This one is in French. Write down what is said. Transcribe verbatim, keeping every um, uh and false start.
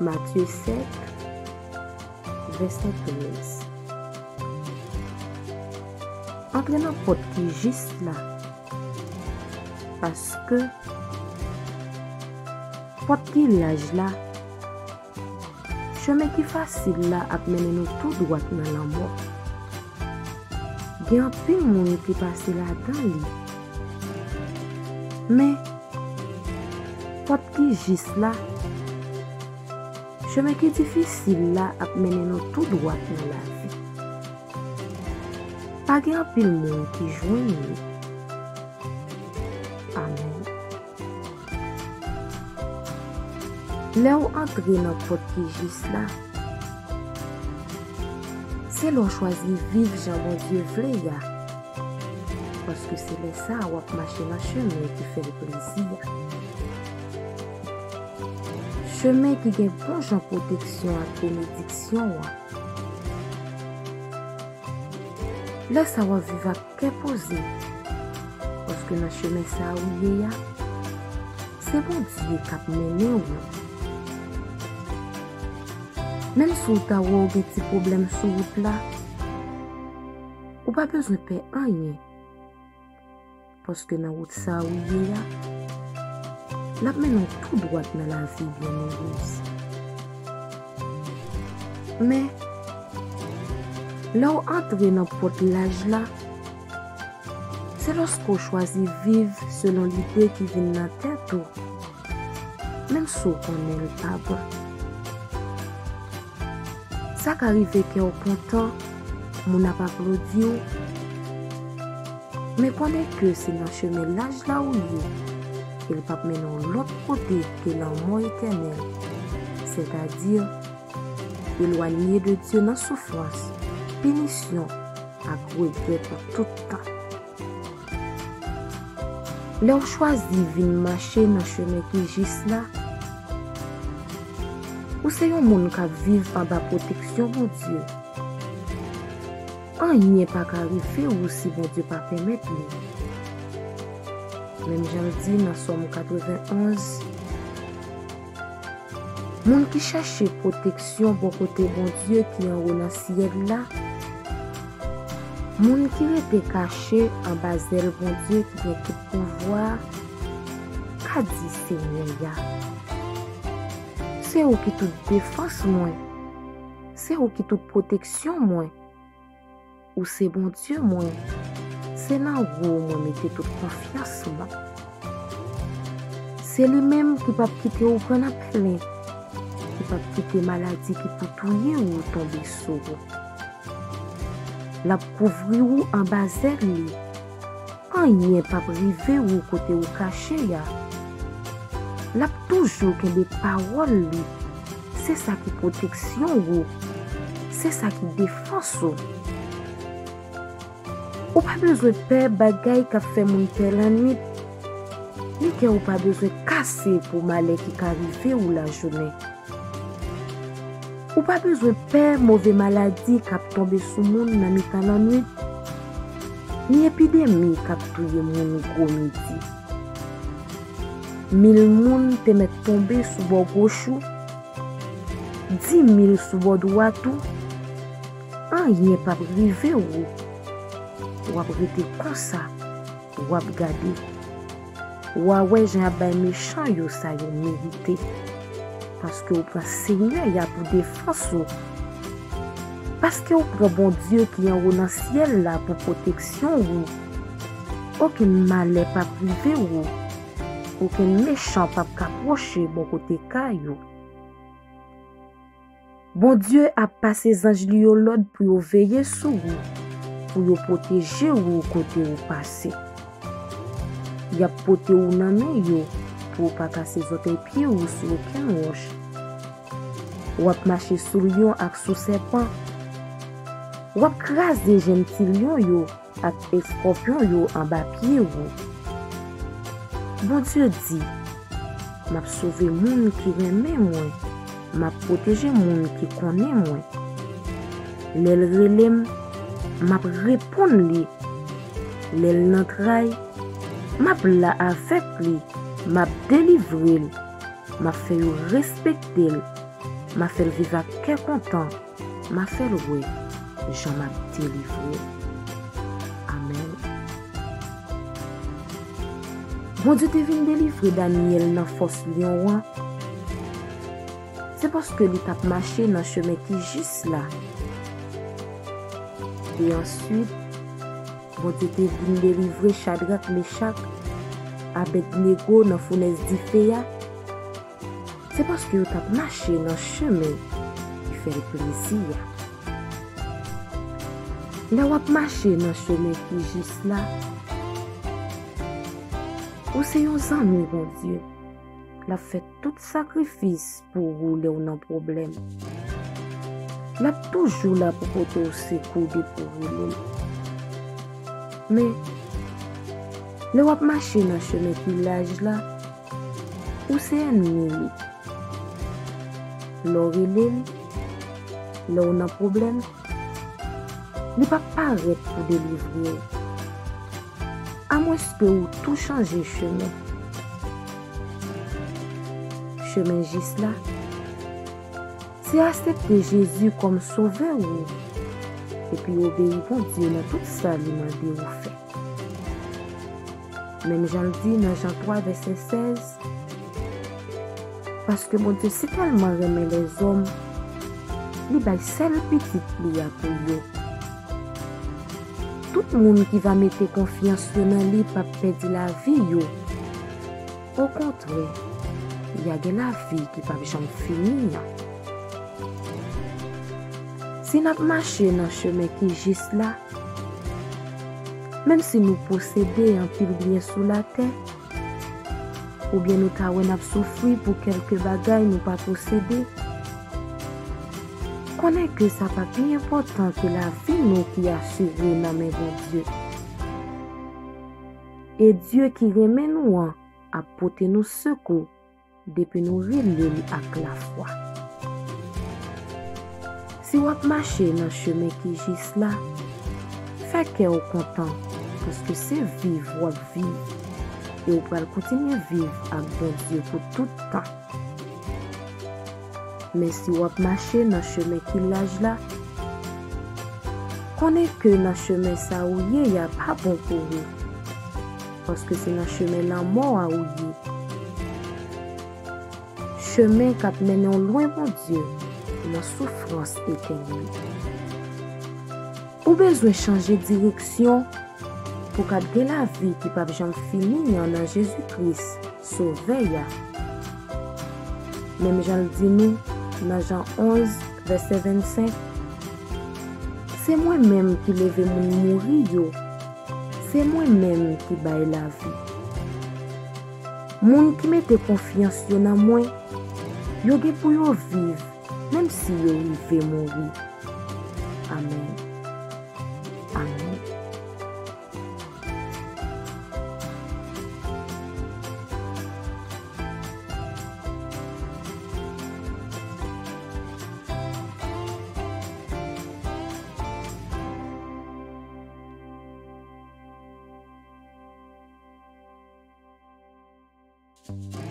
Matthieu sept, verset treize. Ak nan pot ki jis la, paske pot ki laj la, chemen ki fasil la ap menen nou tout droit nan la mò. Gen anpil moun ki pase la dan li, men pot ki jis la, chemen ki difisil la ap menen nou tout droit nan la vi. Pa gen anpil moun ki jwen li. Amen. Le ou antre nan pot ki jis la, se lò chwazi viv jan BonDye vle ya, paske se lè sa wap mache nan chemen ki fè le plezir. Chemen ki gen bon jan proteksyon ak benediksyon wap. Lè sa wap viva ke pose, paske nan chemen sa ou ye ya, se BonDye kap mene ou. Mèm sou ta wò gen ti problem sou wout la, ou pa bezwen pè anyen, paske nan wout sa ou ye ya, la menon tout droit nan la vi bienheureuse. Mais là où entrer dans pot l'âge là, c'est lorsqu'on choisit vivre selon l'idée qui vient dans la tête, même si on est le pape. Ça qui arrive que au content, on n'a pas applaudi, mais qu'on est que c'est dans le chemin l'âge là où il est, le pape mène l'autre côté que l'amour éternel, c'est-à-dire éloigné de Dieu dans souffrance, pénition à regret tout temps. Là où choisi vin marcher dans chemin qui jis là, ou c'est un monde qui vivre en bas protection BonDye. An n'y est pas arrivé ou si BonDye pas permettre. Même j'en dis dans Somme quatre-vingt-onze, monde qui cherche protection bon côté BonDye qui en haut dans ciel là, moun qui était caché en bas d'elle, BonDye qui a tout pouvoir, qu'a dit Seigneur. C'est où qui toute défense moins, c'est où qui toute protection moins, ou c'est BonDye moins, c'est là où moi mettez toute confiance moi. C'est lui-même qui va quitter au grand appel, qui va quitter maladie qui peut touiller ou tomber sous. La couvrir ou en bas elle, quand il n'y est pas privé ou côté ou caché, la toujours que les paroles, c'est ça qui protection ou, c'est ça qui défense ou. Ou pas besoin de faire bagaille qui fait monter la nuit, ni que ou pas besoin de casser pour malheur qui arrive ou la journée. Ou pas besoin de peur, mauvaise maladie qui a tombé sous le monde dans le temps de la nuit, ni épidémie qui a touillé le monde au gros midi. Mille monde te met tomber sous le gauche, dix mille sous le droit, un n'y est pas privé ou, ou a prêté comme ça, ou a gardé, ou a ouais, j'ai un bain méchant, yo ça yo mérité. Parce que vous prenez Seigneur y a pour défense. Parce que vous prenez BonDye qui est en haut dans le ciel là pour protection. Ou. Aucun mal n'est pas privé. Ou. Aucun méchant pas approché bon côté caillou. BonDye a passé les anges de l'autre pour veiller sur vous, pour vous protéger ou côté vous passé. Il a porté ou nan yo, pour pas casser votre pied ou sur aucun roche. Ou ap marcher sous lion ak sous serpent. Ou ap craser gentil lion yo ak escorpion yo en bas pied ou. BonDye dit, m'a sauvé moun qui aimait moi, m'a protégé moun qui connaît moi. L'el relem, m'a répond li. L'el l'entraille, m'a la avec li. M'a délivré, m'a fait respecter, Ma fèl viva kè kontan, ma fèl wè, Jean m'a délivré. Amen. Bon Dieu te vin délivrer Daniel nan fòs lion wan. C'est parce que li tap mache nan chemin ki jis la. Et ensuite, bon Dieu te vin délivrer Shadrak, Méchak, Abed Négo nan founès di fè ya. C'est parce que vous avez marché dans le chemin qui fait le plaisir. Là, vous avez marché dans le chemin qui est juste là. Vous êtes vos amis, bon Dieu. Vous avez fait tout sacrifice pour rouler dans le problème. Vous êtes toujours là pour porter au secours pour rouler. Mais, là, vous avez marché dans le chemin qui est large là. Vous êtes ennemi. Lors il là on a un problème, ne pas paraître pour délivrer. À moins que vous tout changez chemin. Chemin juste là, c'est accepter Jésus comme sauveur et puis obéir bon Dieu dans tout ça lui demander ou fait. Même Jean le dit dans Jean trois verset seize. Parce que mon Dieu, c'est tellement aimer les hommes, il va seul petit pli à pour eux. Tout le monde qui va mettre confiance dans lui, pas perdre la vie. Yo. Au contraire, il y a de la vie qui va jamais finir. Si nous marchons dans le chemin qui est juste là, même si nous possédons un pile bien sous la terre, ou bien nous avons souffert pour quelques bagailles nous pas posséder. Connais que ça pas plus important que la vie nous qui a suivi dans mes de Dieu. Et Dieu qui remet nous en à porter nos secours depuis nous relier avec la foi. Si vous marchez dans le chemin qui gisse là, faites que vous content parce que c'est vivre ou vivre. Et vous pouvez continuer à vivre avec bon Dieu pour tout le temps. Mais si vous marchez dans le chemin qui lâche là, connaissez que dans le chemin ça où il n'y a pas bon pour vous. Parce que c'est dans le chemin la mort à où chemin qui mène loin bon Dieu, la souffrance éternelle. Vous avez besoin de changer de direction. Pour garder la vie qui peut jamais finir en Jésus-Christ, sauvez-la. Même Jean le dit nous, dans Jean onze, verset vingt-cinq, c'est moi-même qui lève mon mourir, c'est moi-même qui baille la vie. Moun qui mette confiance en moi, yo gen pou yo vivre, même si yo rive mourir. Amen. Amen. Thank you.